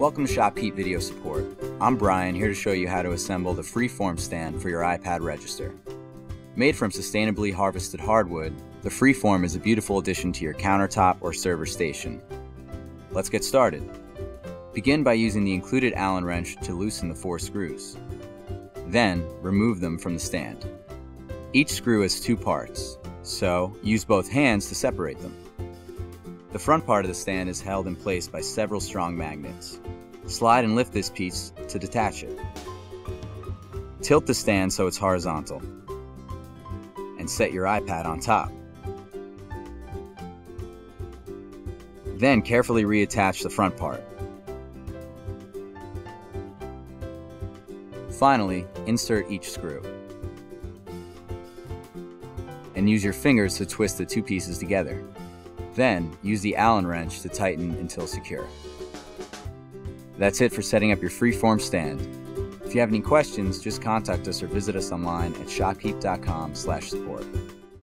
Welcome to ShopKeep Video Support. I'm Brian, here to show you how to assemble the Freeform stand for your iPad register. Made from sustainably harvested hardwood, the Freeform is a beautiful addition to your countertop or server station. Let's get started. Begin by using the included Allen wrench to loosen the 4 screws. Then, remove them from the stand. Each screw has 2 parts, so use both hands to separate them. The front part of the stand is held in place by several strong magnets. Slide and lift this piece to detach it. Tilt the stand so it's horizontal, and set your iPad on top. Then carefully reattach the front part. Finally, insert each screw, and use your fingers to twist the 2 pieces together. Then, use the Allen wrench to tighten until secure. That's it for setting up your Freeform stand. If you have any questions, just contact us or visit us online at shopkeep.com/support.